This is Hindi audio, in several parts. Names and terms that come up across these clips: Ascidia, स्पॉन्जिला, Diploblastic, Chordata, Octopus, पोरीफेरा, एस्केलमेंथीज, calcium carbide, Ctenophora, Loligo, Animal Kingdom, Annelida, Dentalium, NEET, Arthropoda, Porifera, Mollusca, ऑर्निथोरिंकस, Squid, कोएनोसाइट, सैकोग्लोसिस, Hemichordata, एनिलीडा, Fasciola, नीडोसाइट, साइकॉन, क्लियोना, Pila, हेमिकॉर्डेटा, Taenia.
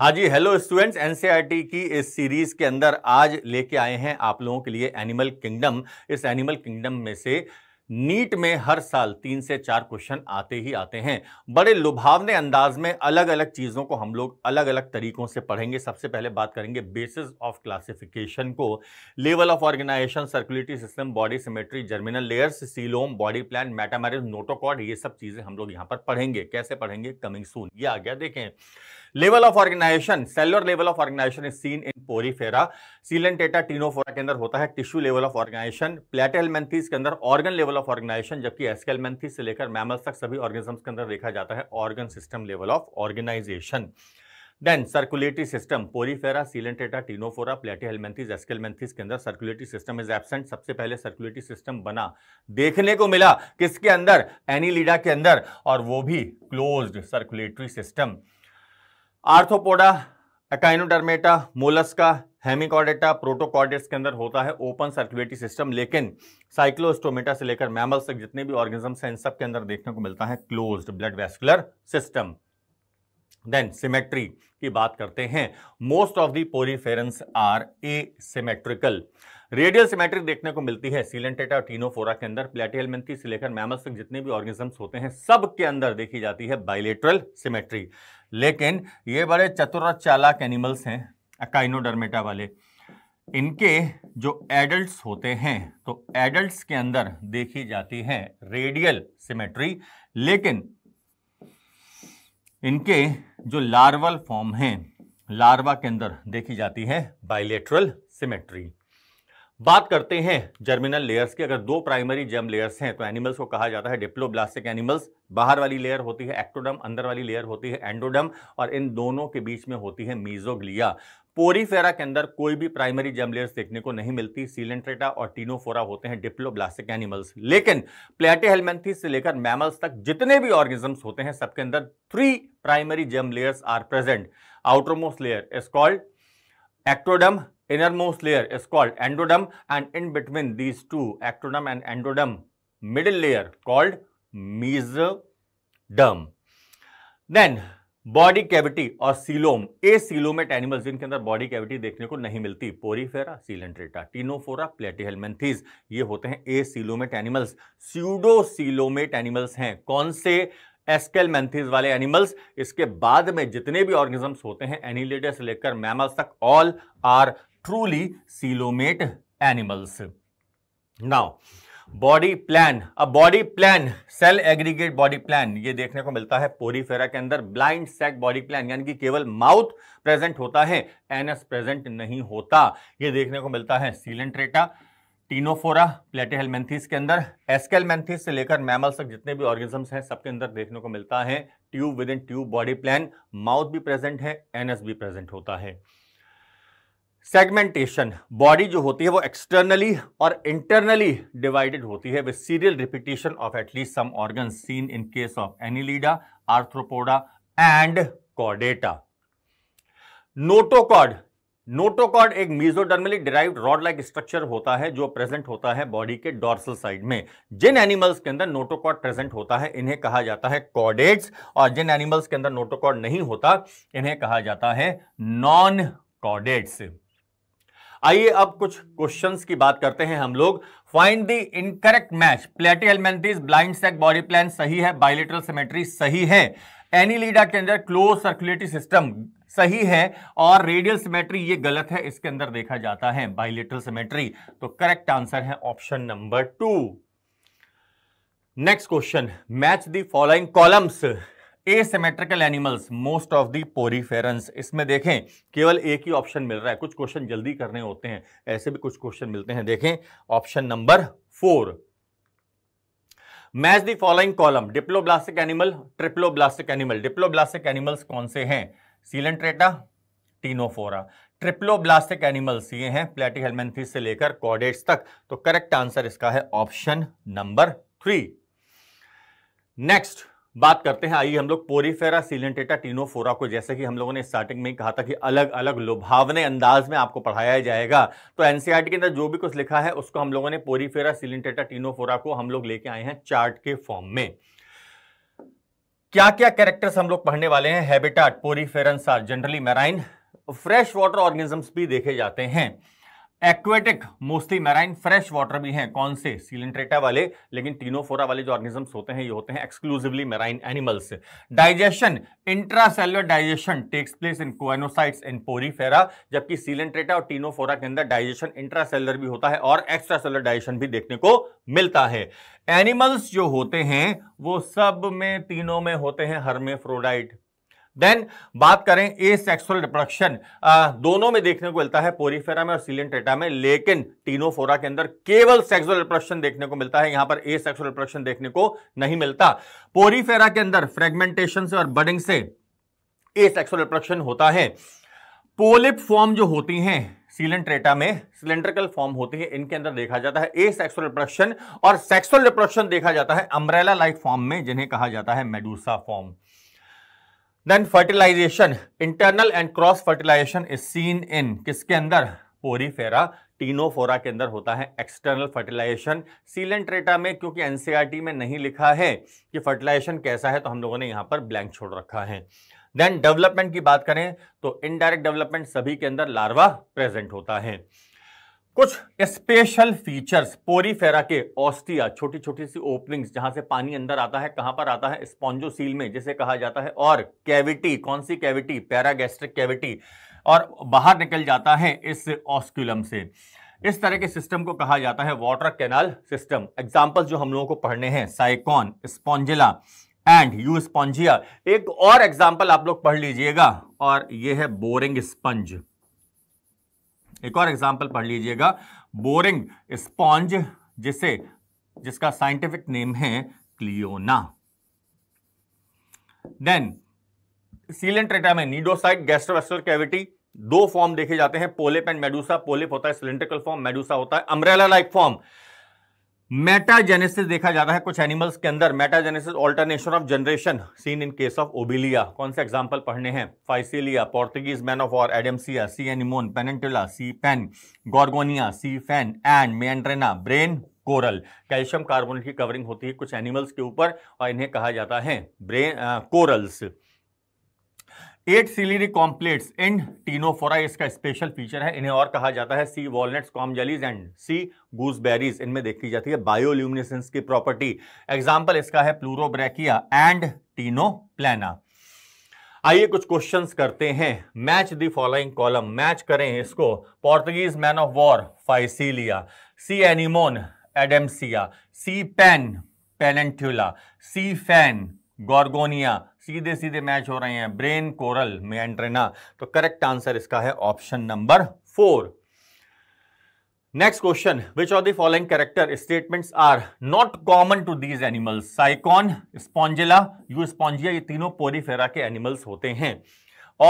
हाँ जी, हेलो स्टूडेंट्स। एनसीईआरटी की इस सीरीज के अंदर आज लेके आए हैं आप लोगों के लिए एनिमल किंगडम। इस एनिमल किंगडम में से नीट में हर साल 3 से 4 क्वेश्चन आते ही आते हैं। बड़े लुभावने अंदाज में अलग अलग चीज़ों को हम लोग अलग अलग तरीकों से पढ़ेंगे। सबसे पहले बात करेंगे बेसिस ऑफ क्लासिफिकेशन को, level of organisation, circulatory system, body symmetry, germinal layers, coelom, body plan, metamerism, notochord, ये सब चीज़ें हम लोग यहाँ पर पढ़ेंगे। कैसे पढ़ेंगे, कमिंग सून। ये आ गया, देखें level of organisation. Cellular level of organisation is seen in पोरीफेरा, Coelenterata, Ctenophora के अंदर होता है। Tissue level of organisation, Platyhelminthes के अंदर ऑर्गन लेवल ऑफ ऑर्गेनाइजेशन, जबकि एस्केलमेंथीज से लेकर मैमल्स तक सभी ऑर्गेनिजम्स के अंदर देखा जाता है organ system level of organisation. Then circulatory system, पोरीफेरा, Coelenterata, Ctenophora, Platyhelminthes, एस्केलमेंथीज के अंदर सर्कुलेटरी सिस्टम इज एब्सेंट। सबसे पहले सर्कुलेटरी सिस्टम बना देखने को मिला किसके अंदर, एनिलीडा के अंदर, और वो भी closed circulatory system. Arthropoda, Echinodermata, Mollusca, हेमिकॉर्डेटा, protochordates के अंदर होता है ओपन सर्कुलेटरी सिस्टम, लेकिन साइक्लोस्टोमेटा से लेकर मैमल्स तक जितने भी ऑर्गेनिजम्स हैं इन सब के अंदर देखने को मिलता है closed blood vascular system. Then symmetry की बात करते हैं। Most of the poriferans are asymmetrical. Radial symmetry देखने को मिलती है सीलेंटेटा और टीनोफोरा के अंदर। प्लेटलमेंथीज से लेकर मैमल्स तक जितने भी ऑर्गेनिजम्स होते हैं सब के अंदर देखी जाती है बाइलेटरल सिमेट्री। लेकिन ये बड़े चतुर और चालाक एनिमल्स हैं एकाइनोडर्मेटा वाले, इनके जो एडल्ट्स होते हैं तो एडल्ट्स के अंदर देखी जाती है रेडियल सिमेट्री, लेकिन इनके जो लार्वल फॉर्म हैं लार्वा के अंदर देखी जाती है बाइलेटरल सिमेट्री। बात करते हैं जर्मिनल लेयर्स की। अगर 2 प्राइमरी जर्म लेयर्स हैं तो एनिमल्स को कहा जाता है डिप्लोब्लास्टिक एनिमल्स। बाहर वाली लेयर होती है एक्टोडर्म, अंदर वाली लेयर होती है एंडोडर्म, और इन दोनों के बीच में होती है मीजोग्लिया। पोरीफेरा के अंदर कोई भी प्राइमरी जर्म लेयर्स देखने को नहीं मिलती। सीलेंटेटा और टीनोफोरा होते हैं डिप्लोब्लास्टिक एनिमल्स, लेकिन प्लेटलमेंथीज से लेकर मैमल्स तक जितने भी ऑर्गेनिजम्स होते हैं सबके अंदर 3 primary germ layers are present. Outermost layer is called ectoderm, innermost layer is called endoderm, and in between these two, ectoderm and endoderm, middle layer called mesoderm. Then body cavity और सीलोम, ए सीलोमेट एनिमल्स जिनके अंदर बॉडी कैविटी देखने को नहीं मिलती। पोरीफेरा, सीलेंटेटा, टीनोफोरा, प्लेटलमेंथीज, ये होते हैं ए coelomate animals. Pseudocoelomate animals हैं कौन से, एस्केलमेंथीज वाले एनिमल्स। इसके बाद में जितने भी ऑर्गेनिजम्स होते हैं एनिलिडा से लेकर मैमल्स तक all are truly coelomate animals. Now body plan. अब body plan, cell aggregate body plan, ये देखने को मिलता है पोरीफेरा के अंदर। ब्लाइंड सैक बॉडी प्लान, यानी कि केवल माउथ प्रेजेंट होता है, एनस प्रेजेंट नहीं होता, ये देखने को मिलता है सीलेंटेटा, टीनोफोरा, प्लेटलमेंथीज के अंदर। एस्केलमेंथीज से लेकर मैमल्स तक जितने भी ऑर्गेनिजम्स हैं सबके अंदर देखने को मिलता है tube within tube body plan, mouth भी प्रेजेंट है, एनस भी प्रेजेंट होता है। सेगमेंटेशन, बॉडी जो होती है वो एक्सटर्नली और इंटरनली डिवाइडेड होती है with serial repetition of at least some organs seen in case of एनिलीडा, Arthropoda and Chordata. Notochord, notochord एक mesodermally derived rod like structure होता है जो प्रेजेंट होता है बॉडी के डॉर्सल साइड में। जिन एनिमल्स के अंदर नोटोकॉर्ड प्रेजेंट होता है इन्हें कहा जाता है कॉर्डेट्स, और जिन एनिमल्स के अंदर नोटोकॉर्ड नहीं होता इन्हें कहा जाता है नॉन कॉर्डेट्स। आइए अब कुछ क्वेश्चंस की बात करते हैं हम लोग। Find the incorrect match. Platyhelminthes blind sac body plan सही है, बाइलेटरल सिमेट्री सही है, एनिलीडा के अंदर क्लोज सर्कुलेटरी सिस्टम सही है, और रेडियल सिमेट्री ये गलत है, इसके अंदर देखा जाता है बाइलेटरल सिमेट्री। तो करेक्ट आंसर है option number 2। Next question, match the following columns. Asymmetrical animals most of the poriferans. इसमें देखें केवल एक ही ऑप्शन मिल रहा है, कुछ क्वेश्चन जल्दी करने होते हैं, ऐसे भी कुछ क्वेश्चन मिलते हैं। देखें option number 4, match the following column. Diploblastic animal, triploblastic animal. Diploblastic animals कौन से हैं, सीलेंटेटा, टीनोफोरा। ट्रिप्लोब्लास्टिक एनिमल्स ये हैं प्लेटलमेंथीज से लेकर कॉर्डेट्स तक। तो करेक्ट आंसर इसका है ऑप्शन नंबर 3। नेक्स्ट बात करते हैं, आइए हम लोग पोरीफेरा, सीलेंटेटा, टीनोफोरा को, जैसे कि हम लोगों ने स्टार्टिंग में ही कहा था कि अलग अलग लुभावने अंदाज में आपको पढ़ाया जाएगा, तो एनसीईआरटी के अंदर जो भी कुछ लिखा है उसको हम लोगों ने पोरीफेरा, सीलेंटेटा, टीनोफोरा को हम लोग लेके आए हैं चार्ट के फॉर्म में। क्या क्या कैरेक्टर्स हम लोग पढ़ने वाले हैं। Habitat poriferans are generally marine, fresh water organisms भी देखे जाते हैं। Aquatic mostly marine, fresh water भी हैं। कौन से? सिलेंट्रेटा वाले। लेकिन टीनोफोरा वाले जो ऑर्गेनिजम्स होते हैं ये होते हैं exclusively marine animals. Digestion, intracellular digestion takes place in choanocytes and पोरीफेरा, जबकि सिलेंट्रेटा और टीनोफोरा के अंदर डाइजेशन इंट्रासेलुलर भी होता है और एक्स्ट्रासेलुलर डाइजेशन भी देखने को मिलता है। एनिमल्स जो होते हैं वो सब में, तीनों में होते हैं हर्मेफ्रोडाइट। देन बात करें एसेक्सुअल रिप्रोडक्शन, दोनों में देखने को मिलता है, पोरीफेरा में और सिलेंट्रेटा में, लेकिन टीनोफोरा के अंदर केवल सेक्सुअल रिप्रोडक्शन देखने को मिलता है। यहां पर एसेक्सुअल रिप्रोडक्शन देखने को नहीं मिलता। पोरीफेरा के अंदर फ्रेगमेंटेशन से और बडिंग से एसेक्सुअल रिप्रोडक्शन होता है। पोलिप फॉर्म जो होती हैं सिलेंट्रेटा में, सिलेंड्रिकल फॉर्म होती है, इनके अंदर देखा जाता है एसेक्सुअल रिप्रोडक्शन, और सेक्सुअल रिप्रोडक्शन देखा जाता है अम्ब्रेला लाइक फॉर्म में, जिन्हें कहा जाता है medusa form. Then fertilization, internal and cross fertilization is seen in किसके अंदर? पोरीफेरा। टीनोफोरा के अंदर होता है एक्सटर्नल फर्टिलाइजेशन। सिलेंट्रेटा में क्योंकि एनसीईआरटी में नहीं लिखा है कि फर्टिलाइजेशन कैसा है, तो हम लोगों ने यहां पर ब्लैंक छोड़ रखा है। देन डेवलपमेंट की बात करें तो इनडायरेक्ट डेवलपमेंट, सभी के अंदर लार्वा प्रेजेंट होता है। कुछ स्पेशल फीचर्स पोरीफेरा के, ऑस्टिया, छोटी छोटी सी ओपनिंग्स जहां से पानी अंदर आता है, कहां पर आता है? स्पॉन्जोसील में, जिसे कहा जाता है, और कैविटी, कौन सी कैविटी? पैरागैस्ट्रिक कैविटी, और बाहर निकल जाता है इस ऑस्क्यूलम से। इस तरह के सिस्टम को कहा जाता है वाटर कैनाल सिस्टम। एग्जाम्पल्स जो हम लोगों को पढ़ने हैं, साइकॉन, स्पॉन्जिला and Euspongia. एक और एग्जाम्पल आप लोग पढ़ लीजिएगा और यह है बोरिंग स्पंज। एक और एग्जाम्पल पढ़ लीजिएगा, बोरिंग स्पॉन्ज, जिसका साइंटिफिक नेम है क्लियोना। देन सिलेंट्रेटा में नीडोसाइट, गैस्ट्रोवेस्ट्रल कैविटी, दो फॉर्म देखे जाते हैं, पोलिप एंड मेडूसा। पोलिप होता है सिलेंड्रिकल फॉर्म, मेडूसा होता है अम्ब्रेला लाइक फॉर्म। मेटाजेनेसिस देखा जाता है कुछ एनिमल्स के अंदर, metagenesis alternation of generation seen in case of Obelia. कौन से एग्जांपल पढ़ने हैं? Physalia, Portuguese man of war, Adamsia, sea anemone, Pennatula, sea pen, Gorgonia, sea fan and Meandrina, brain coral. Calcium carbonate की कवरिंग होती है कुछ एनिमल्स के ऊपर और इन्हें कहा जाता है brain corals. 8 ciliary comb plates in Ctenophora, इसका स्पेशल फीचर है, इन्हें और कहा जाता है sea walnuts, comb jellies and sea gooseberries. इनमें देखी जाती है बायोल्यूमिनेसेंस की प्रॉपर्टी। एग्जांपल इसका है प्लूरोब्रैकिया एंड टीनोप्लाना। आइए कुछ क्वेश्चंस करते हैं। Match the following column, match करें इसको। Portuguese man of war Physalia, sea anemone Adamsia, sea pen Pennatula, sea fan Gorgonia. सीधे सीधे मैच हो रहे हैं, ब्रेन कोरल, मेंड्रेना। तो करेक्ट आंसर इसका है option number 4। Next question, which of the following character statements are not common to these animals? साइकॉन, स्पॉन्जिला, Euspongia, ये तीनों पोरीफेरा के एनिमल्स होते हैं।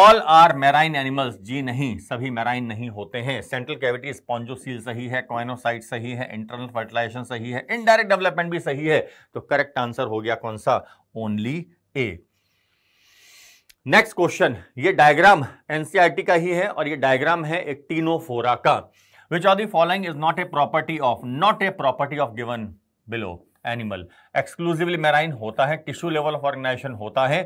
ऑल आर मैराइन एनिमल्स, जी नहीं, सभी मैराइन नहीं होते हैं। सेंट्रल कैविटी स्पॉन्जोसील सही है, कोएनोसाइट सही है, इंटरनल फर्टिलाइजेशन सही है, इनडायरेक्ट डेवलपमेंट भी सही है। तो करेक्ट आंसर हो गया कौन सा? Only A. नेक्स्ट क्वेश्चन, ये डायग्राम एनसीईआरटी का ही है और ये डायग्राम है एक टीनोफोरा का। Which of the following is not a property of, not a property of given below animal? Exclusively marine होता है, टिश्यू लेवल ऑफ ऑर्गेनाइजेशन होता है,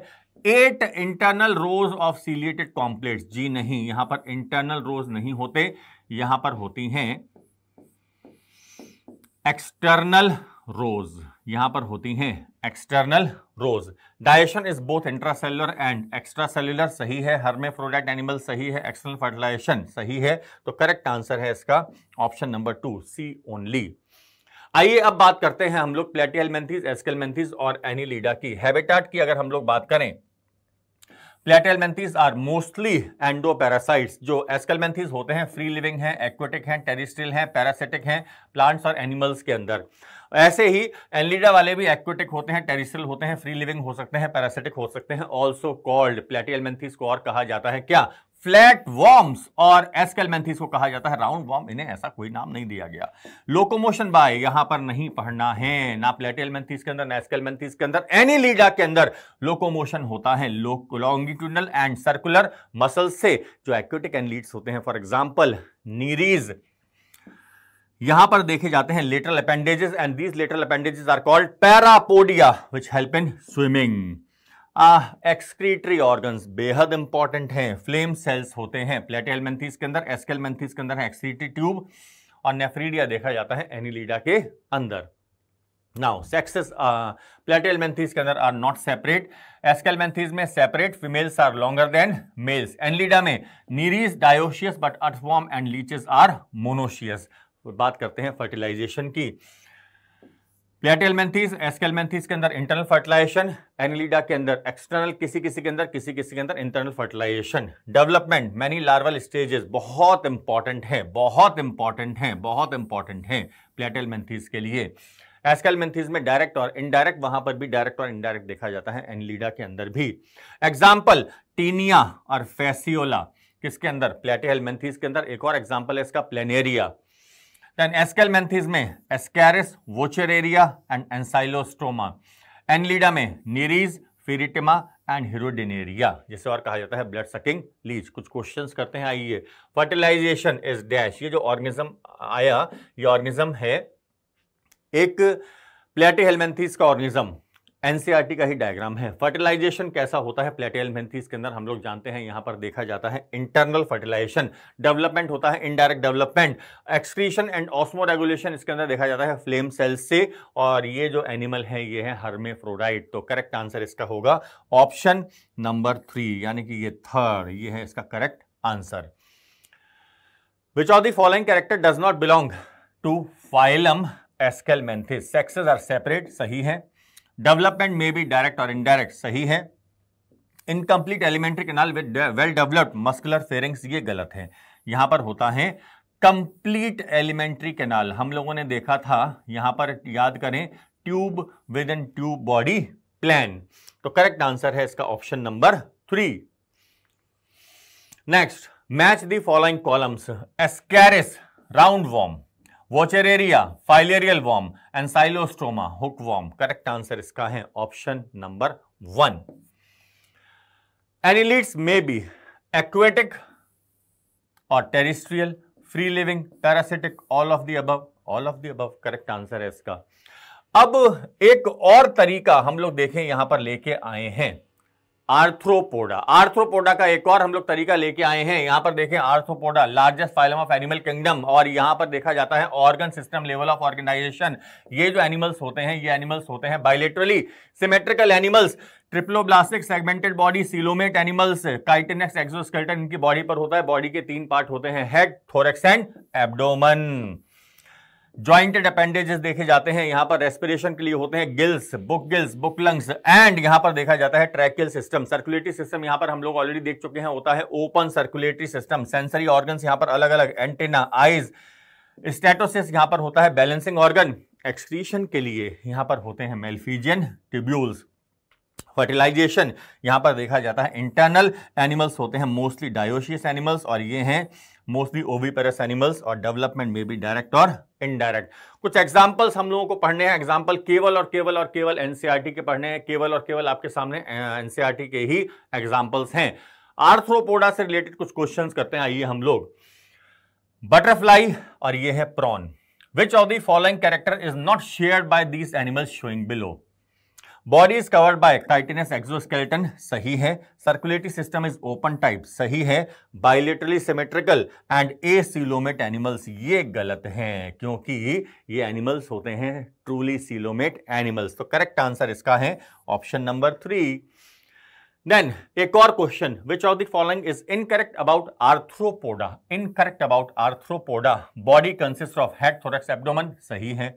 8 internal rows of ciliated comb plates, जी नहीं, यहां पर इंटरनल रोज नहीं होते, यहां पर होती हैं एक्सटर्नल रोज, यहां पर होती हैं external rows. Digestion is both intracellular and extracellular सही है, हर्मेफ्रोडाइट एनिमल सही है, एक्सटर्नल फर्टिलाइजेशन सही है। तो करेक्ट आंसर है इसका ऑप्शन नंबर 2, सी ओनली। आइए अब बात करते हैं हम लोग प्लेटिहेलमिंथीज, एस्केलमिंथीज और एनिलीडा की। हैबिटेट की अगर हम लोग बात करें, प्लेटिहेलमिंथीज आर मोस्टली एंडोपैरासाइट्स। जो एस्केलमिंथीज होते हैं फ्री लिविंग हैं, एक्वेटिक हैं, टेरिस्ट्रियल हैं, पैरासिटिक हैं प्लांट्स और एनिमल्स के अंदर। ऐसे ही एनलीडा वाले भी एक्वेटिक होते हैं, टेरिस्ट्रियल होते हैं, फ्री लिविंग हो सकते हैं, पैरासिटिक हो सकते हैं। ऑल्सो कॉल्ड, प्लेटिहेलमिंथीज को और कहा जाता है क्या? फ्लैट वॉर्म्स, और एस्केलमिंथीज को कहा जाता है राउंड वॉर्म, इन्हें ऐसा कोई नाम नहीं दिया गया। लोकोमोशन बाय यहां पर नहीं पढ़ना है, ना प्लेटिहेलमिंथीज के अंदर ना एस्केलमिंथीज के अंदर, एनिलीडा के अंदर लोकोमोशन होता है लॉन्गिट्यूडनल एंड सर्कुलर मसल से। जो एक्वेटिक एनिलीड्स होते हैं, फॉर एग्जाम्पल नीरीज, यहां पर देखे जाते हैं lateral appendages and these lateral appendages are called parapodia which help in swimming. Excretory organs बेहद इंपॉर्टेंट हैं, फ्लेम सेल्स होते हैं प्लेटिहेल्मिन्थीज के अंदर, एस्केल्मिन्थीज के अंदर है एक्सक्रीटरी ट्यूब, और नेफ्रीडिया देखा जाता है एनिलीडा के अंदर। नाउ सेक्सेस प्लेटिहेल्मिन्थीज के अंदर आर नॉट सेपरेट, एस्केल्मिन्थीज में separate, females are longer than males. एनिलीडा में Nereis dioecious but earthworm and leeches are monoecious. बात करते हैं फर्टिलाइजेशन की। प्लेटिहेल्मिन्थीज एस्केल्मिन्थीज के अंदर इंटरनल फर्टिलाइजेशन, एनिलीडा के अंदर एक्सटर्नल, किसी किसी के अंदर internal fertilisation. Development many larval stages बहुत इंपॉर्टेंट हैं प्लेटिहेल्मिन्थीज के लिए। एस्केल्मिन्थीज में डायरेक्ट और इनडायरेक्ट, वहां पर भी डायरेक्ट और इनडायरेक्ट देखा जाता है, एनिलीडा के अंदर भी। एग्जाम्पल टीनिया और फैसियोला, किसके अंदर? प्लेटिहेल्मिन्थीज के अंदर। एक और एग्जाम्पल है इसका प्लेनेरिया। Then एस्केल्मिन्थीज में Ascaris, Wuchereria and Ancylostoma. Annelida में नीरीज, फेरिटिमा एंड हीरोडिनेरिया, जिसे और कहा जाता है ब्लड सकिंग लीच। कुछ क्वेश्चंस करते हैं, आइए। फर्टिलाइजेशन इज डैश, ये जो ऑर्गेनिज्म आया ये ऑर्गेनिज्म है एक प्लेटिहेल्मिन्थीज का ऑर्गेनिज्म, एनसीईआरटी का ही डायग्राम है। फर्टिलाइजेशन कैसा होता है प्लेटिहेल्मिन्थीज के अंदर, हम लोग जानते हैं। यहाँ पर देखा जाता है इंटरनल फर्टिलाइजेशन। डेवलपमेंट होता है indirect development. Excretion and osmoregulation इसके अंदर देखा जाता है फ्लेम सेल्स से, और ये जो एनिमल है ये है हर्मेफ्रोडाइट। तो करेक्ट आंसर इसका होगा ऑप्शन नंबर 3, यानी कि ये थर्ड, ये है इसका correct answer. Which of the following character does not belong to phylum Aschelminthes? Sexes are separate, सही है। डेवलपमेंट में भी डायरेक्ट और इनडायरेक्ट, सही है। Incomplete alimentary canal with well developed muscular pharynx, ये गलत है। यहाँ पर होता है कंप्लीट एलिमेंट्री कैनाल, हम लोगों ने देखा था। यहाँ पर याद करें tube within tube body plan. तो करेक्ट आंसर है इसका option number 3। Next, match the following columns. Ascaris round warm, Wuchereria filarial worm, Ancylostoma hook warm. Correct answer इसका है ऑप्शन नंबर 1। एनिलीड्स में बी एक्वेटिक और terrestrial, free living, parasitic, all of the above. Correct answer है इसका। अब एक और तरीका हम लोग देखें, यहां पर लेके आए हैं आर्थ्रोपोडा। आर्थ्रोपोडा का एक और हम लोग तरीका लेके आए हैं। यहाँ पर देखें Arthropoda largest phylum of animal kingdom, और यहाँ पर देखा जाता है organ system level of organisation. ये जो एनिमल्स होते हैं ये एनिमल्स होते हैं bilaterally symmetrical animals, triploblastic segmented body, coelomate animals, chitinous exoskeleton इनकी बॉडी पर होता है। बॉडी के 3 पार्ट होते हैं, head, thorax and abdomen. Jointed appendages देखे जाते हैं, यहाँ पर रेस्पिरेशन के लिए होते हैं gills, book gills, book lungs, and यहाँ पर देखा जाता है ट्रैकियल सिस्टम। सर्कुलेटरी सिस्टम यहाँ पर हम लोग ऑलरेडी देख चुके हैं, होता है open circulatory system. Sensory organs यहाँ पर अलग अलग, एंटेना, आइज, स्टेटोसिस यहाँ पर होता है बैलेंसिंग ऑर्गन। एक्सक्रीशन के लिए यहाँ पर होते हैं मेल्फिजियन ट्यूब्यूल्स। फर्टिलाइजेशन यहाँ पर देखा जाता है इंटरनल, एनिमल्स होते हैं मोस्टली डायोशियस एनिमल्स, और ये हैं मोस्टली ओविपेरस एनिमल्स। और डेवलपमेंट में भी डायरेक्ट और इनडायरेक्ट। कुछ एग्जाम्पल्स हम लोगों को पढ़ने हैं, एग्जाम्पल केवल एनसीईआरटी के पढ़ने हैं, केवल आपके सामने एनसीईआरटी के ही एग्जाम्पल्स हैं। आर्थ्रोपोडा से रिलेटेड कुछ क्वेश्चन करते हैं, आइए हम लोग। बटरफ्लाई और ये है prawn. Which of the following character is not shared by these animals showing below? Body is covered by chitinous exoskeleton, सही है। Circulatory system is open type, सही है। Bilaterally symmetrical and A coelomate animals, ये गलत हैं क्योंकि ये एनिमल्स होते हैं ट्रूली सीलोमेट एनिमल्स। तो करेक्ट आंसर इसका है ऑप्शन नंबर 3। देन एक और question, which of the following is incorrect about Arthropoda? Body consist of head, thorax, abdomen, सही है।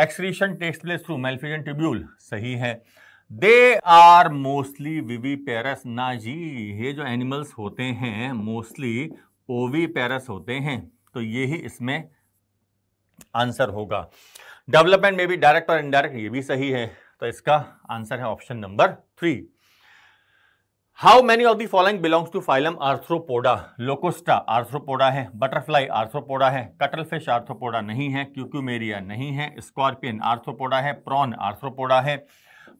Excretion takes place through Malpighian tubule, सही है। दे आर मोस्टली विविपेरस, ना जी, ये जो एनिमल्स होते हैं मोस्टली ओविपेरस होते हैं, तो ये ही इसमें आंसर होगा। डेवलपमेंट में भी डायरेक्ट और इनडायरेक्ट, ये भी सही है। तो इसका आंसर है option number 3। How many of the following belongs to phylum Arthropoda? Locusta Arthropoda है, बटरफ्लाई आर्थ्रोपोडा है, कटलफिश आर्थ्रोपोडा नहीं है, क्यूक्यूमेरिया नहीं है, स्कॉर्पियन आर्थ्रोपोडा है, प्रॉन आर्थ्रोपोडा है,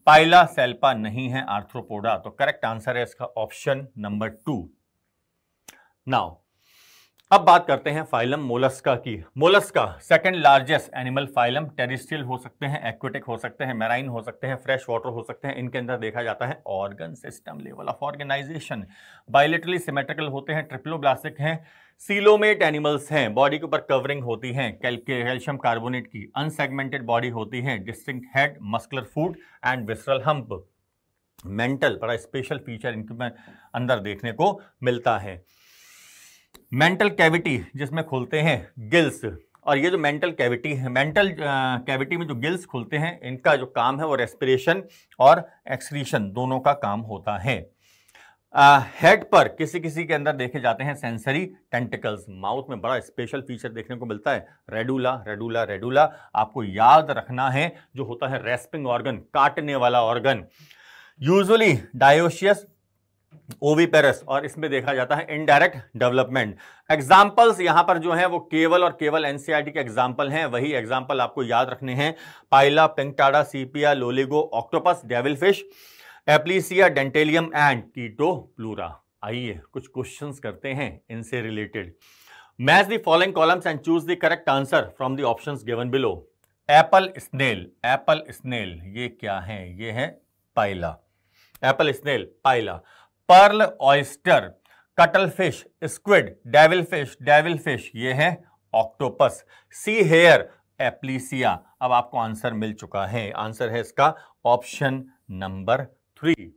पाइला सेल्पा नहीं है आर्थ्रोपोडा। तो करेक्ट आंसर है इसका ऑप्शन नंबर 2। नाउ अब बात करते हैं फाइलम मोलस्का की। Mollusca second largest animal phylum, terrestrial हो सकते हैं, एक्वेटिक हो सकते हैं, मैराइन हो सकते हैं, फ्रेश वाटर हो सकते हैं। इनके अंदर देखा जाता है organ system, level of organisation, bilaterally symmetrical होते हैं, ट्रिप्लोब्लास्टिक हैं, सीलोमेट एनिमल्स हैं, बॉडी के ऊपर कवरिंग होती हैं कैल्शियम कार्बोनेट की, अनसेगमेंटेड बॉडी होती है, distinct head, muscular foot and visceral hump. Mantle बड़ा स्पेशल फीचर इनके अंदर देखने को मिलता है। मेंटल कैविटी जिसमें खुलते हैं गिल्स, और ये जो मेंटल कैविटी है, मेंटल कैविटी में जो गिल्स खुलते हैं इनका जो काम है वो रेस्पिरेशन और एक्सक्रीशन दोनों का काम होता है। हेड पर किसी किसी के अंदर देखे जाते हैं सेंसरी टेंटिकल्स। माउथ में बड़ा स्पेशल फीचर देखने को मिलता है रेडुला। रेडुला रेडुला आपको याद रखना है, जो होता है रेस्पिंग ऑर्गन, काटने वाला ऑर्गन। यूजुअली डायोशियस, ओवीपेरस, और इसमें देखा जाता है इनडायरेक्ट डेवलपमेंट। एग्जाम्पल्स यहाँ पर जो है वो केवल और केवल एनसीईआरटी के एग्जाम्पल हैं, वही एग्जाम्पल आपको याद रखने हैं। Pila, Pinctada, Sepia, Loligo, octopus, devil fish, Aplysia, Dentalium and Chaetopleura. आइए कुछ क्वेश्चंस करते हैं इनसे related. Match the following columns and choose the correct answer from the options given below. Apple snail, apple snail ये क्या है? ये है Pila. Apple snail Pila. Pearl oyster, cuttlefish, squid, devilfish, devilfish ये है ऑक्टोपस। See here Aplysia. अब आपको आंसर मिल चुका है, आंसर है इसका option number 3।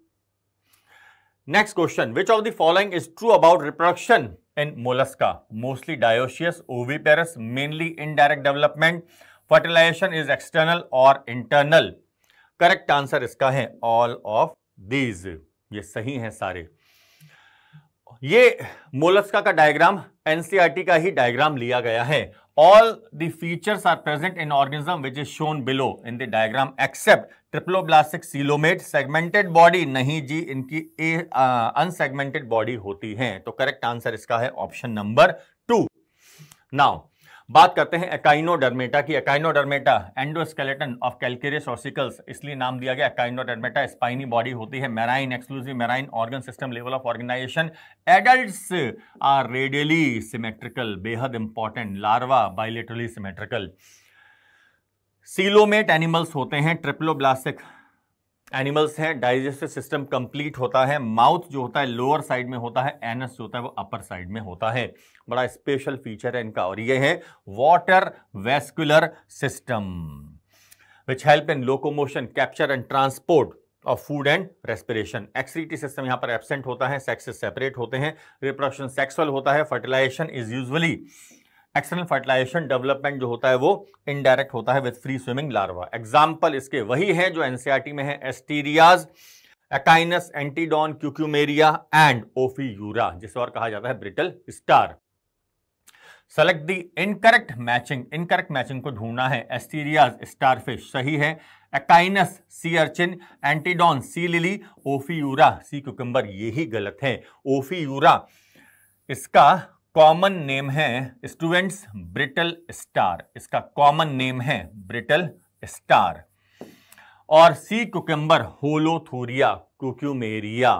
Next question, which of the following is true about reproduction in Mollusca? Mostly dioecious, oviparous, mainly indirect development, fertilisation is external और इंटरनल। करेक्ट आंसर इसका है ऑल ऑफ दीज, ये सही हैं सारे। ये मोलस्का का डायग्राम एनसीईआरटी का ही डायग्राम लिया गया है। All the features are present in organism which is shown below in the diagram except triploblastic, coelomate, segmented body नहीं जी, इनकी अनसेगमेंटेड बॉडी होती है। तो करेक्ट आंसर इसका है ऑप्शन नंबर 2। नाउ बात करते हैं एकाइनोडर्मेटा की। Echinodermata endoskeleton of calcareous ossicles, इसलिए नाम दिया गया एकाइनोडर्मेटा। स्पाइनी बॉडी होती है, marine, exclusive marine, organ system, level of organisation. Adults are radially symmetrical, बेहद important. Larva bilaterally symmetrical. Coelomate animals होते हैं, ट्रिप्लोब्लास्टिक एनिमल्स हैं, डाइजेस्टिव सिस्टम कंप्लीट होता है, माउथ जो होता है लोअर साइड में होता है, एनस जो होता है वो अपर साइड में होता है। बड़ा स्पेशल फीचर है इनका। और ये है water vascular system which help in locomotion, capture and transport of food and respiration. Excretory system यहाँ पर एब्सेंट होता है, सेक्सेस सेपरेट होते हैं, रिप्रोडक्शन सेक्सुअल होता है, fertilisation is usually external fertilisation, development जो होता है वो इनडायरेक्ट होता है with free swimming larva. Example इसके वही है जो एनसीईआरटी में है, Asterias, Echinus, Antedon, Cucumaria and Ophiura, जिसे और कहा जाता है brittle star. Select the incorrect matching, incorrect matching को ढूंढना है। एस्टीरियाज स्टारफिश सही है, Echinus sea urchin, Antedon sea lily, Ophiura sea cucumber ये ही गलत है। ओफियूरा इसका कॉमन नेम है स्टूडेंट्स, ब्रिटल स्टार, इसका कॉमन नेम है ब्रिटल स्टार। और सी कुकम्बर होलोथूरिया, कुक्यूमेरिया।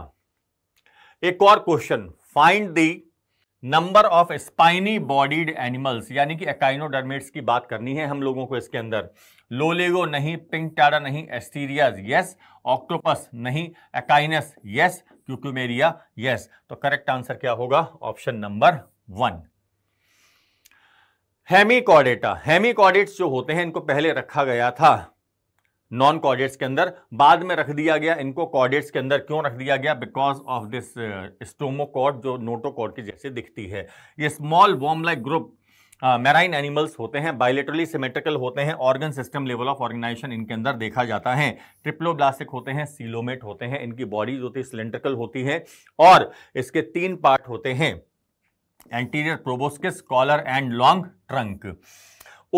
एक और question, find the number of spiny bodied animals, यानी कि एकाइनोडर्मेट्स की बात करनी है हम लोगों को इसके अंदर। लोलेगो नहीं, पिंकटाडा नहीं, एस्टीरियाज यस, ऑक्टोपस नहीं, एकाइनस यस, क्यूक्यूमेरिया यस। तो करेक्ट आंसर क्या होगा? Option number 1। हेमिकॉर्डेटा, हेमिकॉर्डेट्स जो होते हैं इनको पहले रखा गया था नॉन कॉर्डेट्स के अंदर, बाद में रख दिया गया इनको कॉर्डेट्स के अंदर। क्यों रख दिया गया? बिकॉज ऑफ दिस स्टोमोकॉर्ड जो नोटोकॉर्ड की जैसे दिखती है। ये small worm like group marine animals होते हैं, बायलेटरली सिमेट्रिकल होते हैं, organ system, level of organisation इनके अंदर देखा जाता है। ट्रिप्लोब्लास्टिक होते हैं, सीलोमेट होते हैं, इनकी बॉडी जो होती है सिलेंड्रिकल होती है, और इसके 3 पार्ट होते हैं, anterior proboscis, collar and long trunk.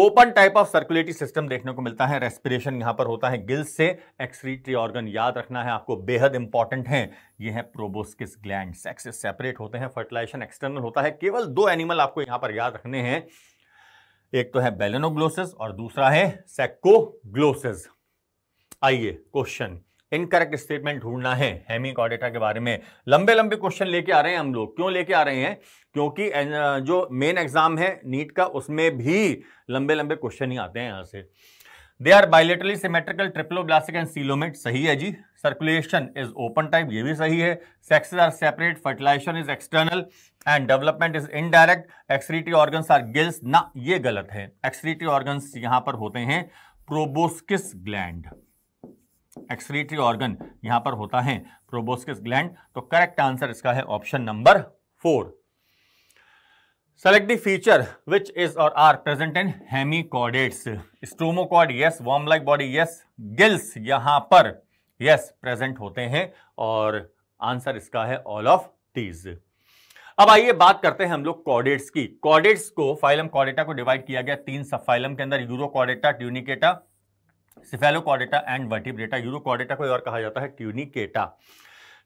Open type of circulatory system देखने को मिलता है, रेस्पिरेशन यहां पर होता है गिल्स से, एक्सक्रीटरी ऑर्गन याद रखना है आपको, बेहद इंपॉर्टेंट है। यह है प्रोबोस्किस ग्लैंड, सेक्सेस सेपरेट होते हैं, फर्टिलाइजेशन एक्सटर्नल होता है। केवल 2 एनिमल आपको यहां पर याद रखने हैं, एक तो है बेलेनोग्लोसिस और दूसरा है सैकोग्लोसिस। आइए क्वेश्चन, इनकरेक्ट स्टेटमेंट ढूंढना है हेमीकॉर्डेटा के बारे में। लंबे लंबे क्वेश्चन लेके आ रहे हैं हम लोग, क्यों लेके आ रहे हैं? क्योंकि जो मेन एग्जाम है नीट का, उसमें भी लंबे लंबे क्वेश्चन ही आते हैं यहाँ से। They are bilaterally symmetrical, triploblastic and coelomate, सही है जी। सर्कुलेशन इज ओपन टाइप, ये भी सही है। Sexes are separate, fertilisation is external and development is indirect. Excretory organs are gills, ना ये गलत है। एक्सक्रीटरी ऑर्गन्स यहाँ पर होते हैं प्रोबोस्किस ग्लैंड, एक्सक्रीटरी ऑर्गन यहाँ पर होता है प्रोबोस्किस ग्लैंड। तो करेक्ट आंसर इसका है option number 4। Select the feature which is or are present in hemichordates. Stomachord yes, worm like body yes, gills यहाँ पर yes present होते हैं और आंसर इसका है all of these। अब आइए बात करते हैं हम लोग कॉर्डेट्स की। कॉर्डेट्स को, फाइलम कॉर्डेटा को डिवाइड किया गया 3 सब फाइलम के अंदर, Urochordata, Tunicata, Cephalochordata and Vertebrata. Urochordata को और कहा जाता है ट्यूनिकेटा।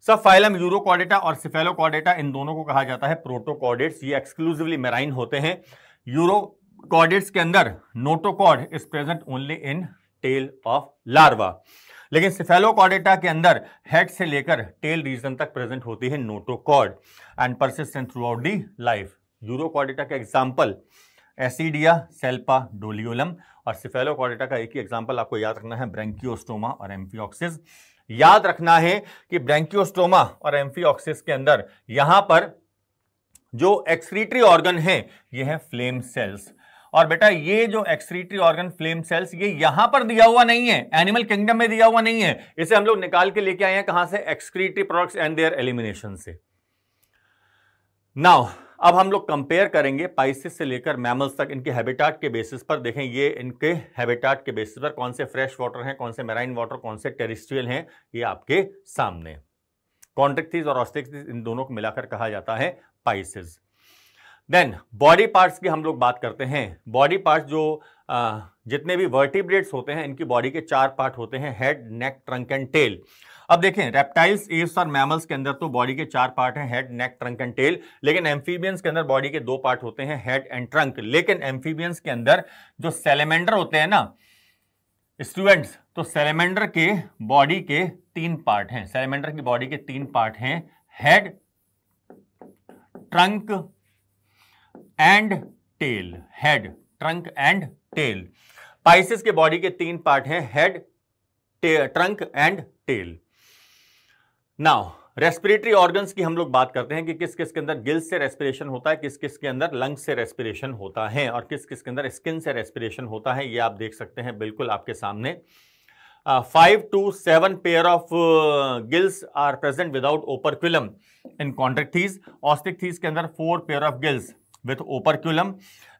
सब फाइलम यूरोकॉर्डेटा और सिफेलोकॉर्डेटा, इन दोनों को कहा जाता है प्रोटोकॉर्डेट्स। ये एक्सक्लूसिवली मेराइन होते हैं। यूरोकॉर्डेट्स के अंदर notochord is present only in tail of larva, लेकिन सिफेलोकॉर्डेटा के अंदर हेड से लेकर टेल रीजन तक प्रेजेंट होती है notochord and persistent throughout the life. Urochordata का एग्जाम्पल एसिडिया, सेल्पा, डोलियोलम, और सिफेलोकॉर्डेटा का एक ही एग्जाम्पल आपको याद रखना है, ब्रैंकियोस्टोमा और एम्फिऑक्सिस। याद रखना है कि ब्रैंकियोस्टोमा और एम्फिऑक्सिस के अंदर यहां पर जो एक्सक्रीटरी ऑर्गन है ये है फ्लेम सेल्स। और बेटा ये जो एक्सक्रीटरी ऑर्गन फ्लेम सेल्स, ये यहां पर दिया हुआ नहीं है, एनिमल किंगडम में दिया हुआ नहीं है। इसे हम लोग निकाल के लेके आए हैं कहां से? Excretory products and their elimination से। नाउ अब हम लोग कंपेयर करेंगे पाइसेस से लेकर मैमल्स तक, इनके हैबिटेट के बेसिस पर। देखें ये इनके हैबिटेट के बेसिस पर कौन से फ्रेश वाटर हैं, कौन से मेराइन वाटर, कौन से टेरिस्ट्रियल हैं, ये आपके सामने। कॉन्ट्रिक्थीज और ऑस्ट्रिक्थीज, इन दोनों को मिलाकर कहा जाता है पाइसेस। देन बॉडी पार्ट्स की हम लोग बात करते हैं। बॉडी पार्ट्स जो जितने भी वर्टिब्रेट्स होते हैं, इनकी बॉडी के 4 पार्ट होते हैं, head, neck, trunk and tail. अब देखें रेप्टाइल्स, एप्स और मैमल्स के अंदर तो बॉडी के 4 पार्ट हैं, head, neck, trunk and tail. लेकिन एम्फीबियंस के अंदर बॉडी के 2 पार्ट होते हैं, हेड एंड ट्रंक। लेकिन एम्फीबियंस के अंदर जो सैलेमेंडर होते हैं ना स्टूडेंट्स, तो सैलेमेंडर के बॉडी के 3 पार्ट हैं। सैलेमेंडर की बॉडी के 3 पार्ट हैं, head, trunk and tail. Head, trunk and tail. Pisces के बॉडी के 3 पार्ट हैं, head, trunk and tail. Now respiratory organs की हम लोग बात करते हैं कि किस किस के अंदर गिल्स से रेस्पिरेशन होता है, किस किस के अंदर लंग्स से रेस्पिरेशन होता है, और किस किस के अंदर स्किन से रेस्पिरेशन होता है। ये आप देख सकते हैं बिल्कुल आपके सामने। 5 to 7 pair of gills are present without operculum in Chondrichthyes. Osteichthyes के अंदर 4 pair of gills with operculum.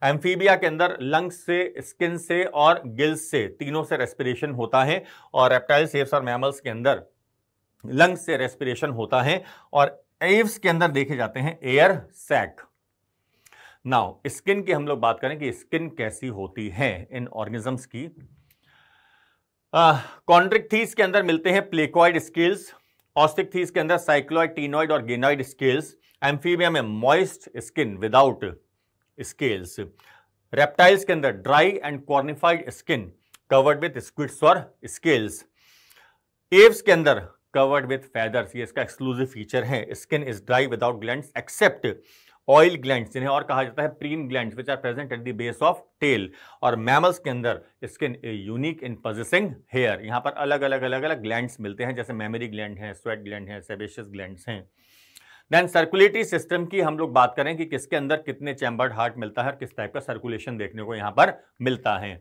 Amphibia के अंदर लंग्स से, स्किन से और गिल्स से, तीनों से रेस्पिरेशन होता है। और रेप्टाइल्स, एप्स और मैमल्स के अंदर लंग्स से रेस्पिरेशन होता है। और एव्स के अंदर देखे जाते हैं एयर सैक। नाउ स्किन की हम लोग बात करें कि स्किन कैसी होती है इन ऑर्गेनिजम्स की। कॉन्ट्रिक्थीज के अंदर मिलते हैं प्लेकॉइड स्केल्स, ऑस्टिकथीज के अंदर साइक्लॉइड, टीनॉइड और गेनॉइड स्केल्स। एम्फीबिया में moist skin without scales. Reptiles के अंदर dry and cornified skin covered with squids और स्केल्स। एव्स के अंदर covered with feathers, ये इसका exclusive feature है। Skin is dry without glands except oil glands, इन्हें और कहा जाता है preen glands, which are present at the base of tail। और mammals के अंदर skin is unique in possessing hair। यहाँ पर अलग अलग glands मिलते हैं, जैसे mammary gland है, sweat gland है, sebaceous glands हैं। देन सर्कुलेटरी सिस्टम की हम लोग बात करें कि किसके अंदर कितने चैम्बर्ड हार्ट मिलता है और किस टाइप का सर्कुलेशन देखने को यहाँ पर मिलता है।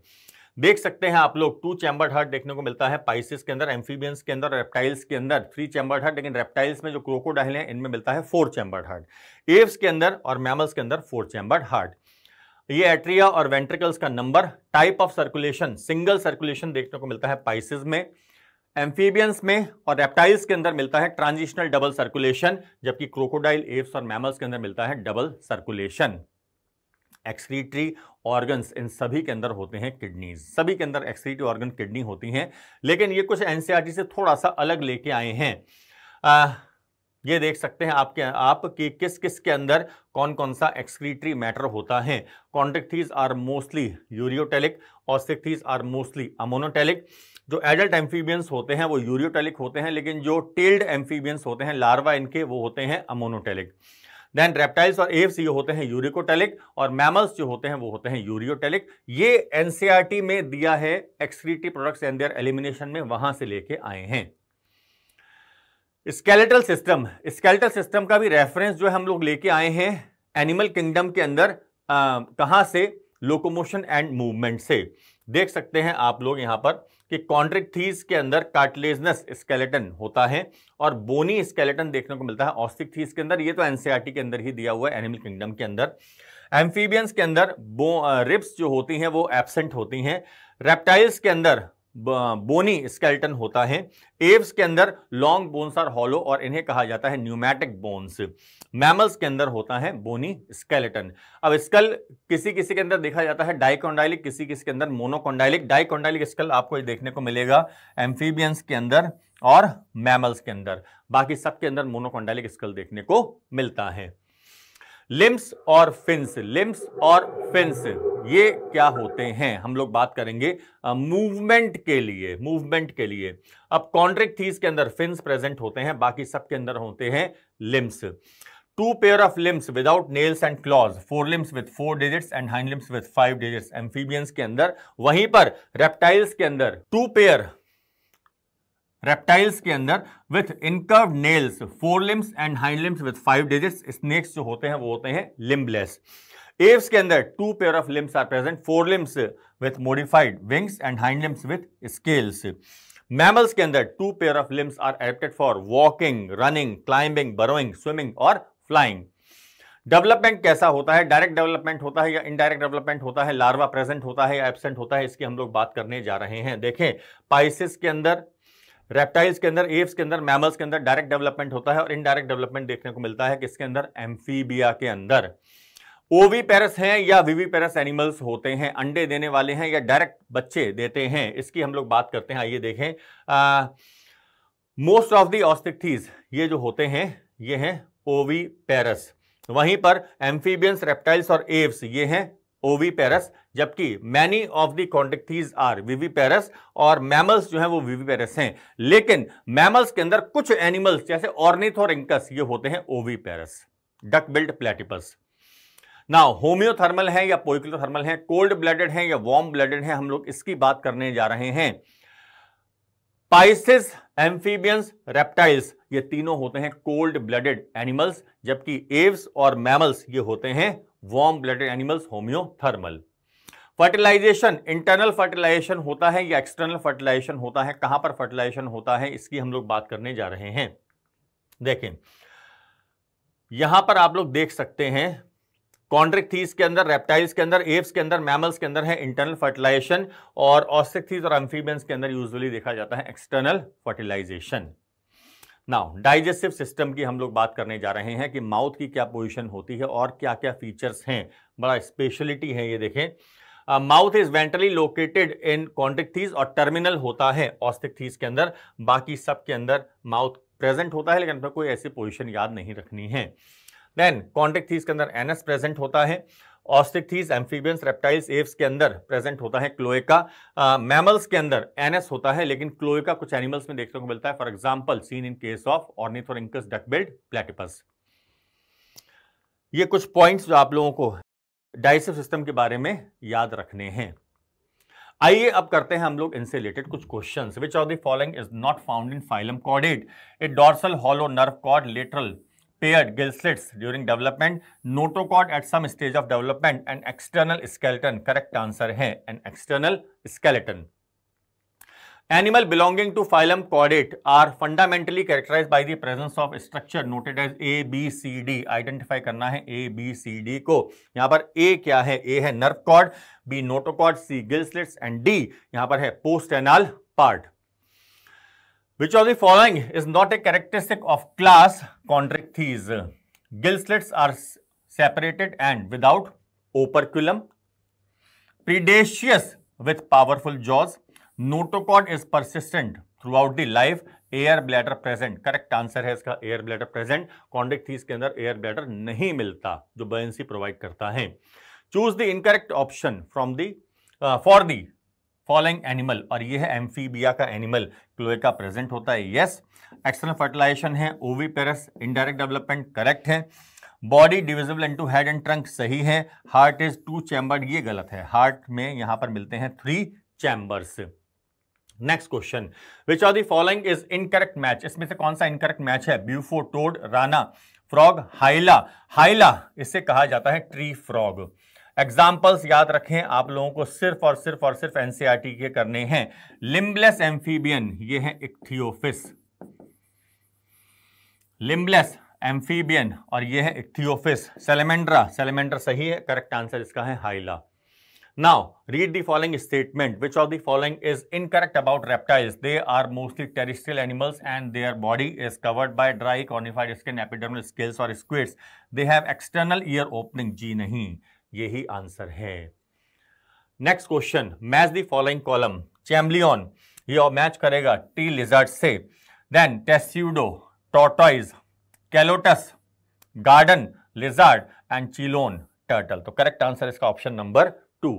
देख सकते हैं आप लोग 2 चैम्बर्ड हार्ट देखने को मिलता है पाइसेस के अंदर, एम्फीबियंस के अंदर, रेप्टाइल्स के अंदर 3 चैम्बर्ड हार्ट। लेकिन रेप्टाइल्स में जो क्रोकोडाइल हैं इनमें मिलता है 4 चैम्बर्ड हार्ट। एव्स के अंदर और मैमल्स के अंदर 4 चैम्बर्ड हार्ट। ये एट्रिया और वेंट्रिकल्स का number. Type of circulation, single circulation देखने को मिलता है पाइसेस में, एम्फीबियंस में और रेप्टाइल्स के अंदर मिलता है ट्रांजिशनल डबल सर्कुलेशन, जबकि क्रोकोडाइल, एव्स और मैमल्स के अंदर मिलता है डबल सर्कुलेशन। एक्सक्रीटरी ऑर्गन्स इन सभी के अंदर होते हैं किडनीज, सभी के अंदर एक्सक्रीटरी ऑर्गन किडनी होती हैं। लेकिन ये कुछ एनसीईआरटी से थोड़ा सा अलग लेके आए हैं। ये देख सकते हैं आपके आपकी किस किस के अंदर कौन कौन सा एक्सक्रीटरी मैटर होता है। Chondrichthyes are mostly ureotelic, Osteichthyes are mostly ammonotelic. जो एडल्ट एम्फीबियंस होते हैं वो यूरियोटेलिक होते हैं, लेकिन जो टेल्ड एम्फीबियंस होते हैं लार्वा इनके, वो होते हैं अमोनोटेलिक। देन रेप्टाइल्स और एव्स ये होते हैं यूरिकोटेलिक, और मैमल्स जो होते हैं वो होते हैं यूरियोटेलिक। ये एनसीईआरटी में दिया है, excretory products and their elimination में वहां से लेके आए हैं। स्केलेटल सिस्टम, स्केलेटल सिस्टम का भी रेफरेंस जो है हम लोग लेके आए हैं एनिमल किंगडम के अंदर, कहाँ से, लोकोमोशन एंड मूवमेंट से। देख सकते हैं आप लोग यहाँ पर कि कॉन्ट्रैक्टील्स के अंदर कार्टिलेजनस स्केलेटन होता है और बोनी स्केलेटन देखने को मिलता है ऑस्ट्रिक्टील्स के अंदर। ये तो एनसीईआरटी के अंदर ही दिया हुआ है एनिमल किंगडम के अंदर। एम्फीबियंस के अंदर रिब्स जो होती हैं वो एब्सेंट होती हैं। रेप्टाइल्स के अंदर बोनी स्केलेटन होता है। एव्स के अंदर लॉन्ग बोन्स आर हॉलो और इन्हें कहा जाता है न्यूमैटिक बोन्स। मैमल्स के अंदर होता है बोनी स्केलेटन। अब स्कल किसी किसी के अंदर देखा जाता है डाइकोंडाइलिक, किसी किसी के अंदर मोनोकोंडाइलिक। डाइकोंडाइलिक स्कल आपको देखने को मिलेगा एम्फीबियंस के अंदर और मैमल्स के अंदर, बाकी सबके अंदर मोनोकोंडाइलिक स्कल देखने को मिलता है। लिम्स और फिन्स, लिम्स और फिन्स ये क्या होते हैं हम लोग बात करेंगे मूवमेंट के लिए, मूवमेंट के लिए। अब कॉन्ट्रैक्टील्स के अंदर फिन्स प्रेजेंट होते हैं, बाकी सब के अंदर होते हैं limbs. 2 pair of limbs without nails and claws, 4 limbs with 4 digits and hind limbs with 5 digits amphibians के अंदर। वहीं पर रेप्टाइल्स के अंदर 2 पेयर रेप्टाइल्स के अंदर with incurved nails, 4 limbs and hind limbs with 5 digits. Snakes जो होते हैं वो होते हैं लिम्बलेस। एव्स के अंदर 2 pair of limbs are present, 4 limbs with modified wings and hind limbs with scales. Mammals के अंदर 2 pair of limbs are adapted for walking, running, climbing, burrowing, swimming और फ्लाइंग। डेवलपमेंट कैसा होता है, डायरेक्ट डेवलपमेंट होता है या इनडायरेक्ट डेवलपमेंट होता है, लार्वा प्रेजेंट होता है या एब्सेंट होता है, इसकी हम लोग बात करने जा रहे हैं। देखें पाइसिस के अंदर, रेप्टाइल्स के अंदर, एव्स के अंदर, मैमल्स के अंदर डायरेक्ट डेवलपमेंट होता है और इनडायरेक्ट डेवलपमेंट देखने को मिलता है किसके अंदर, एम्फीबिया के अंदर। ओवीपेरस हैं या विवीपेरस एनिमल्स होते हैं, अंडे देने वाले हैं या डायरेक्ट बच्चे देते हैं, इसकी हम लोग बात करते हैं। आइए देखें मोस्ट ऑफ दी ऑस्ट्रिक्टीज ये जो होते हैं ये हैं ओवीपेरस। वहीं पर एम्फीबियंस, रेप्टाइल्स और एव्स ये हैं ओवीपेरस, जबकि many of the Chondrichthyes are viviparous और मैमल्स जो हैं वो विवीपेरस हैं। लेकिन मैमल्स के अंदर कुछ एनिमल्स जैसे ऑर्निथोरिंकस ये होते हैं oviparous, duck billed platypus. Now homeothermal हैं या पोइकिलोथर्मल हैं, कोल्ड ब्लडेड हैं या वार्म ब्लडेड हैं, हम लोग इसकी बात करने जा रहे हैं। पाइसिस, एम्फीबियंस, रेप्टाइल्स ये तीनों होते हैं कोल्ड ब्लडेड एनिमल्स, जबकि एव्स और मैमल्स ये होते हैं warm blooded animals, homeothermal. Fertilisation, internal fertilisation होता है या एक्सटर्नल फर्टिलाइजेशन होता है, कहां पर फर्टिलाइजेशन होता है इसकी हम लोग बात करने जा रहे हैं। देखें यहां पर आप लोग देख सकते हैं कॉन्ट्रैक्टील्स के अंदर, रेप्टाइल्स के अंदर, एव्स के अंदर, मैमल्स के अंदर है इंटरनल फर्टिलाइजेशन और ऑस्ट्रिक्टीज और एम्फीबियंस के अंदर यूजुअली देखा जाता है external fertilisation. Now digestive system की हम लोग बात करने जा रहे हैं कि माउथ की क्या पोजीशन होती है और क्या क्या फीचर्स हैं, बड़ा स्पेशलिटी है ये देखें। Mouth is ventrally located in Chondrichthyes और टर्मिनल होता है ऑस्ट्रिक्टील्स के अंदर, बाकी सब के अंदर माउथ प्रेजेंट होता है लेकिन पर कोई ऐसी पोजीशन याद नहीं रखनी है। देन कॉन्ट्रैक्टील्स के अंदर एनस प्रेजेंट होता है, ऑस्ट्रिक्टीज, एम्फीबियंस, रेप्टाइल्स, एव्स के अंदर प्रेजेंट होता है क्लोएका, मैमल्स के अंदर एनस होता है लेकिन क्लोएका कुछ एनिमल्स में देखने को मिलता है, for example seen in case of ऑर्निथोरिंकस, duck-billed platypus. ये कुछ पॉइंट्स जो आप लोगों को डाइजेस्टिव सिस्टम के बारे में याद रखने हैं। आइए अब करते हैं हम लोग इनसे रिलेटेड कुछ questions. Which of the following is not found in phylum Chordata, a dorsal hollow nerve cord, lateral paired gill slits during development, notochord at some stage of development and external skeleton. Correct answer है an external skeleton. Animal belonging to phylum Chordata are fundamentally characterized by the presence of structure noted as A, B, C, D. Identify करना है A, B, C, D को। यहाँ पर A क्या है, A है nerve cord, B notochord, C gill slits and D यहाँ पर है posternal part. Which of the following is not a characteristic of class Chondrichthyes? Gill slits are separated and without operculum, predaceous with powerful jaws, notochord is persistent throughout the life air bladder present. Correct answer है इसका एयर ब्लैडर प्रेजेंट। कॉन्डिक्टीज के अंदर एयर ब्लैडर नहीं मिलता जो बॉयंसी प्रोवाइड करता है। Choose the incorrect option from the for the following animal, और ये है एम्फीबिया का एनिमल, क्लोएका प्रेजेंट होता है। यस, एक्सटर्नल फर्टिलाइजेशन है, ओवीपेरस इनडायरेक्ट डेवलपमेंट करेक्ट है। Body divisible into head and trunk सही है। हार्ट इज 2 चैम्बर्ड, ये गलत है, हार्ट में यहाँ पर मिलते हैं 3 chambers. Next question, which of the following is incorrect match, इसमें से कौन सा इनकरेक्ट मैच है? Bufo, toad, Rana, frog, Hyla. Hyla इसे कहा जाता है ट्री फ्रॉग। एग्जाम्पल्स याद रखें आप लोगों को, सिर्फ और सिर्फ एनसीईआरटी के करने हैं। लिम्बलेस एम्फीबियन, ये है इक्थियोफिस, लिम्बलेस एम्फीबियन, और ये है इक्थियोफिस। सैलेमेंड्रा, सैलेमेंड्रा सही है, करेक्ट आंसर इसका है Hyla. Now read the following statement, which of the following is incorrect about reptiles? They are mostly terrestrial animals and their body is covered by dry cornified skin, epidermal scales और squids. They have external ear opening, जी नहीं, यही आंसर है। Next question, match the following column. Chameleon, ये मैच करेगा टी लिजर्ड से, then Testudo, tortoise, Calotes, garden lizard and Chelone, turtle. तो करेक्ट आंसर इसका option number 2।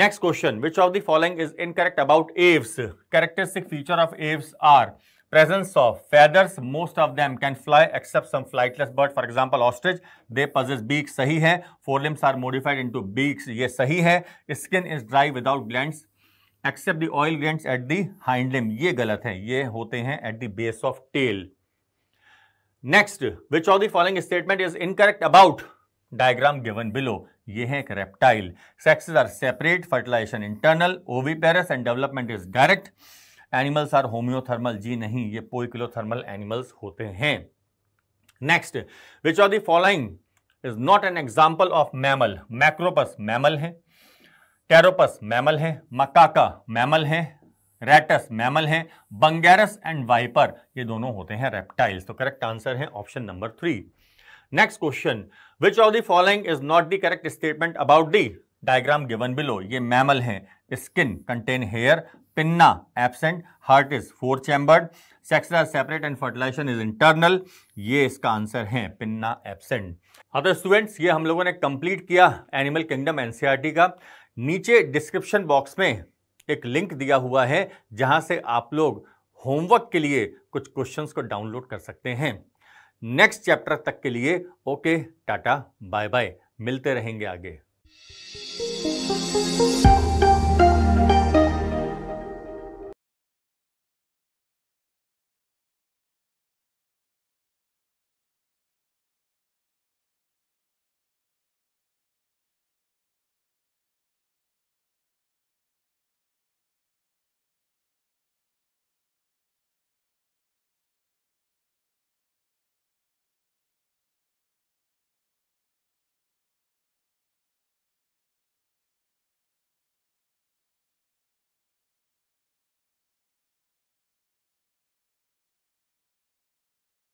Next question, which of the following is incorrect about Aves? Characteristic feature of Aves are presence of feathers, most of them can fly except some flightless bird, for example ostrich, they possess beaks, सही है। forelimbs are modified into beaks, ये सही है। skin is dry without glands except the oil glands at the hind limb, ये गलत है, ये होते हैं at the base of tail। next, which of the following statement is incorrect about diagram given below? ये है एक reptile। sexes are separate, fertilization internal, oviparous and development is direct, animals are homeothermal, जी नहीं, ये पोइकिलोथर्मल एनिमल्स होते हैं। Next, which of the following is not an example of mammal? Macropus mammal है, टेरोपस मैमल है, मकाका मैमल है, रैटस मैमल है, बंगेरस एंड वाइपर, ये दोनों होते हैं रेप्टाइल्स। तो करेक्ट आंसर है option number 3। Next question, which of the following is not the correct statement about the diagram given below? ये मैमल है, skin contain hair, pinna absent, heart is 4 chambered, sexes are separate and fertilisation is internal, ये इसका आंसर है पिन्ना एब्सेंट। अब स्टूडेंट्स, ये हम लोगों ने कंप्लीट किया एनिमल किंगडम एनसीईआरटी का। नीचे डिस्क्रिप्शन बॉक्स में एक लिंक दिया हुआ है जहां से आप लोग होमवर्क के लिए कुछ क्वेश्चंस को डाउनलोड कर सकते हैं। नेक्स्ट चैप्टर तक के लिए ओके, टाटा बाय बाय, मिलते रहेंगे आगे।